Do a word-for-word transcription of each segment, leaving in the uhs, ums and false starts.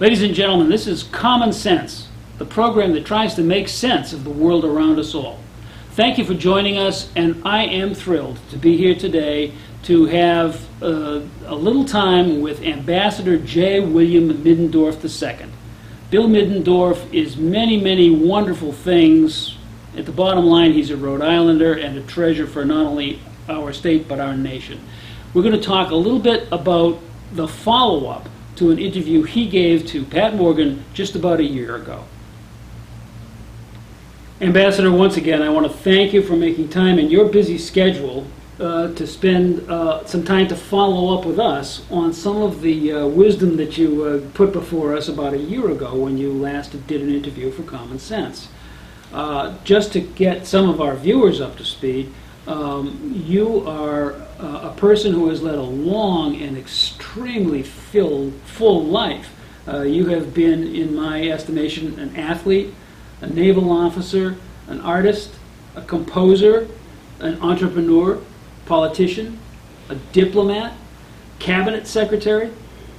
Ladies and gentlemen, this is Common Sense, the program that tries to make sense of the world around us all. Thank you for joining us, and I am thrilled to be here today to have uh, a little time with Ambassador J. William Middendorf the second. Bill Middendorf is many, many wonderful things. At the bottom line, he's a Rhode Islander and a treasure for not only our state but our nation. We're going to talk a little bit about the follow-up to an interview he gave to Pat Morgan just about a year ago. Ambassador, once again, I want to thank you for making time in your busy schedule uh, to spend uh, some time to follow up with us on some of the uh, wisdom that you uh, put before us about a year ago when you last did an interview for Common Sense. Uh, just to get some of our viewers up to speed, um, you are uh, a person who has led a long and extremely filled, full life. Uh, you have been, in my estimation, an athlete, a naval officer, an artist, a composer, an entrepreneur, politician, a diplomat, cabinet secretary,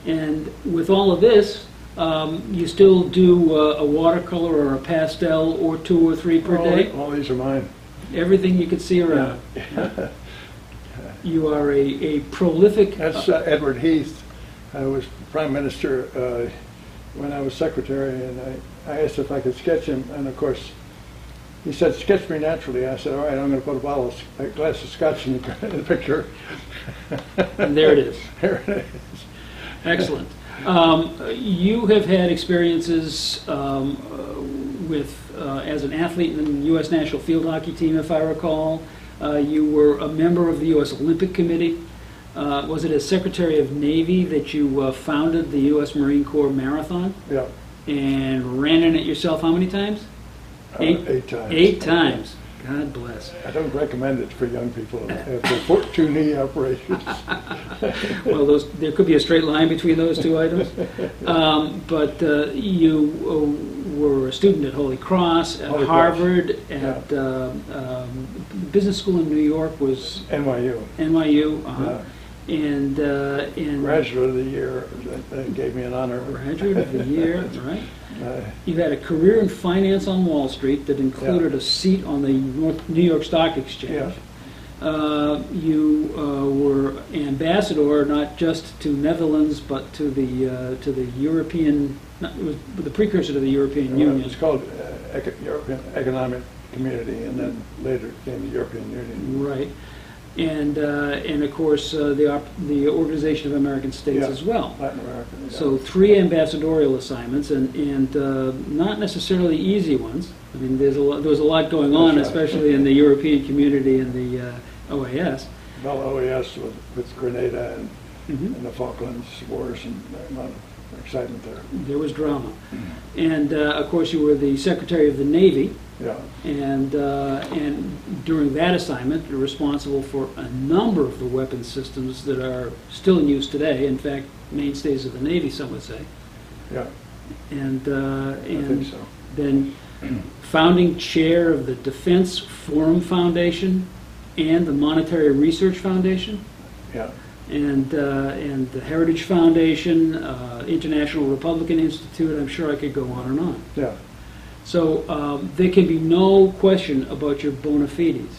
and with all of this, um, you still do uh, a watercolor or a pastel or two or three per all day. All these are mine. Everything you can see around. Yeah. You are a, a prolific... That's uh, Edward Heath. I was Prime Minister uh, when I was Secretary, and I I asked if I could sketch him, and of course, he said, sketch me naturally. I said, all right, I'm going to put a bottle of, a glass of scotch in the, in the picture. And there it is. There it is. Excellent. Um, you have had experiences um, with, uh, as an athlete in the U S National Field Hockey Team, if I recall. Uh, you were a member of the U S Olympic Committee. Uh, was it as Secretary of Navy that you uh, founded the U S Marine Corps Marathon? Yeah. And ran in it yourself how many times? Uh, eight, eight times. Eight times. God bless. I don't recommend it for young people after two knee operations. Well, those, there could be a straight line between those two items. Um, but uh, you uh, were a student at Holy Cross, at Holy Harvard, Cross. at yeah. uh, um, business school in New York was... N Y U. N Y U, uh-huh. Yeah. And, uh, and graduate of the year, that gave me an honor. Graduate of the year, right? Uh, you had a career in finance on Wall Street that included yeah. a seat on the North New York Stock Exchange. Yeah. Uh, you uh, were ambassador not just to Netherlands but to the uh, to the European, not, it was the precursor to the European Union. It's called uh, Eco European Economic Community, and then later came the European Union. Right. And, uh, and of course, uh, the, op the Organization of American States yeah, as well. Latin America, yeah. So three ambassadorial assignments, and, and uh, not necessarily easy ones. I mean, there's a lot, there was a lot going That's on, right. especially in the European community and the uh, O A S. Well, O A S with, with Grenada and, mm-hmm. and the Falklands Wars and a lot of excitement there. There was drama. Mm-hmm. And, uh, of course, you were the Secretary of the Navy. Yeah. And, uh, and during that assignment, you're responsible for a number of the weapon systems that are still in use today. In fact, mainstays of the Navy, some would say. Yeah. And, uh, and I think so. Then founding chair of the Defense Forum Foundation and the Monetary Research Foundation. Yeah. And, uh, and the Heritage Foundation, uh, International Republican Institute. I'm sure I could go on and on. Yeah. So um, there can be no question about your bona fides,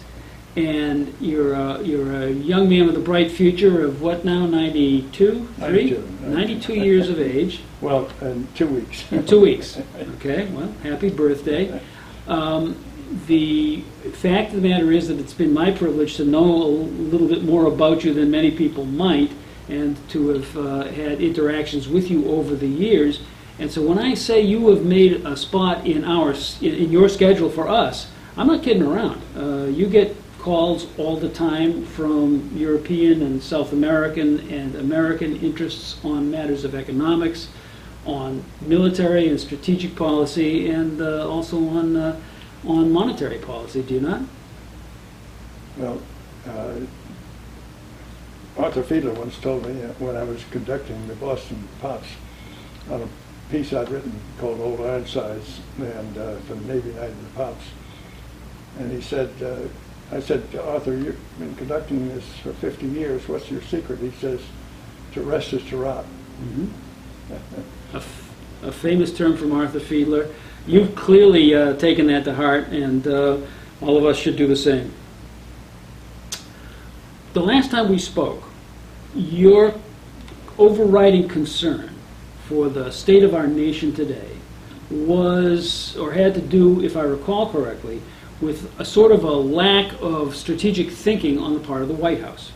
and you're a, you're a young man with a bright future of what now, ninety-two, ninety-two, ninety-two years of age. Well, in two weeks. In two weeks. Okay. Well, happy birthday. Um, the fact of the matter is that it's been my privilege to know a little bit more about you than many people might, and to have uh, had interactions with you over the years. And so when I say you have made a spot in our in your schedule for us, I'm not kidding around. Uh, you get calls all the time from European and South American and American interests on matters of economics, on military and strategic policy, and uh, also on uh, on monetary policy. Do you not? Well, uh, Arthur Fiedler once told me when I was conducting the Boston Pops on a piece I'd written called Old Ironsides, and uh, for the Navy Night of the Pops. And he said, uh, I said to Arthur, you've been conducting this for fifty years, what's your secret? He says, to rest is to rot. Mm-hmm. a, f a famous term from Arthur Fiedler. You've clearly uh, taken that to heart, and uh, all of us should do the same. The last time we spoke, your overriding concern for the state of our nation today was, or had to do, if I recall correctly, with a sort of a lack of strategic thinking on the part of the White House.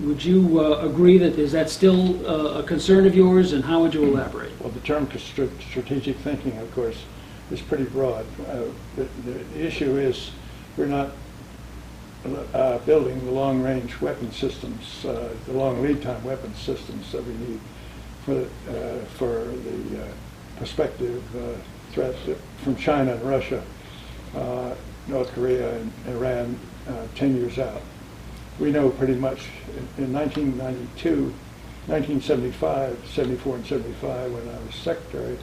Would you uh, agree that is that still uh, a concern of yours, and how would you elaborate? Well, the term strategic thinking, of course, is pretty broad. Uh, the, the issue is we're not uh, building the long-range weapon systems, uh, the long lead-time weapon systems that we need for the, uh, for the uh, prospective uh, threats from China and Russia, uh, North Korea and Iran, uh, ten years out. We know pretty much in nineteen ninety-two, nineteen seventy-five, seventy-four and seventy-five, when I was secretary,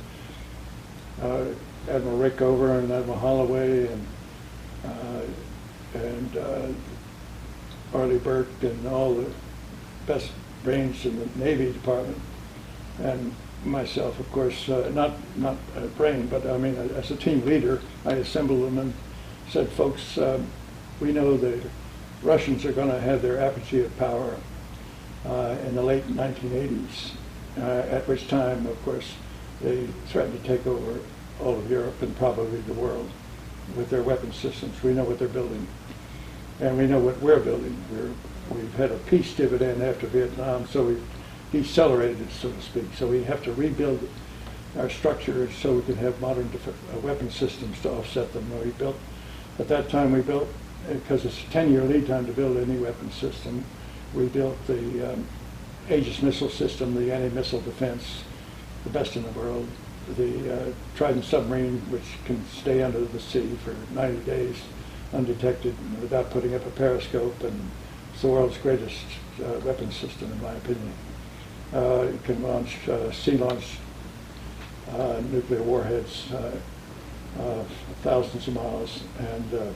uh, Admiral Rickover and Admiral Holloway and uh, and uh, Arlie Burke and all the best brains in the Navy Department, and myself, of course, uh, not not a brain, but I mean as a team leader, I assembled them and said, folks, um, we know the Russians are going to have their apogee of power uh, in the late nineteen eighties, uh, at which time, of course, they threatened to take over all of Europe and probably the world with their weapon systems. We know what they're building, and we know what we're building. We're, we've had a peace dividend after Vietnam, so we've decelerated it, so to speak. So we have to rebuild our structure so we can have modern uh, weapon systems to offset them. We built, at that time we built, because it's a ten-year lead time to build any weapon system. We built the um, Aegis missile system, the anti-missile defense, the best in the world, the uh, Trident Submarine, which can stay under the sea for ninety days undetected without putting up a periscope, and it's the world's greatest uh, weapon system, in my opinion. Uh, it can launch, uh, sea-launched uh, nuclear warheads uh, uh, thousands of miles, and uh,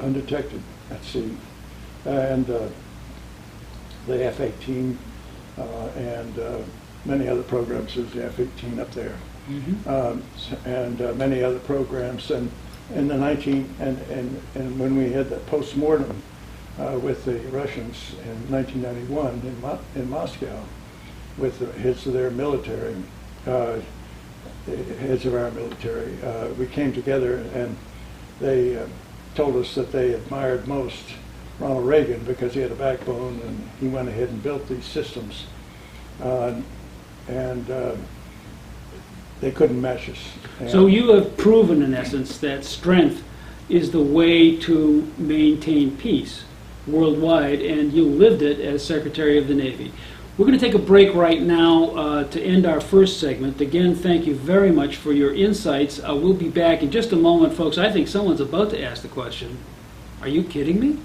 undetected at sea, and uh, the F eighteen uh, and uh, many other programs. There's the F eighteen up there, mm-hmm. um, and uh, many other programs. And in the nineteen and and and when we had the post-mortem uh, with the Russians in nineteen ninety-one in Mo in Moscow, with the heads of their military, uh, heads of our military, uh, we came together, and they. Uh, told us that they admired most Ronald Reagan because he had a backbone and he went ahead and built these systems, uh, and uh, they couldn't match us. And so you have proven, in essence, that strength is the way to maintain peace worldwide, and you lived it as Secretary of the Navy. We're going to take a break right now uh, to end our first segment. Again, thank you very much for your insights. Uh, we'll be back in just a moment, folks. I think someone's about to ask the question, are you kidding me?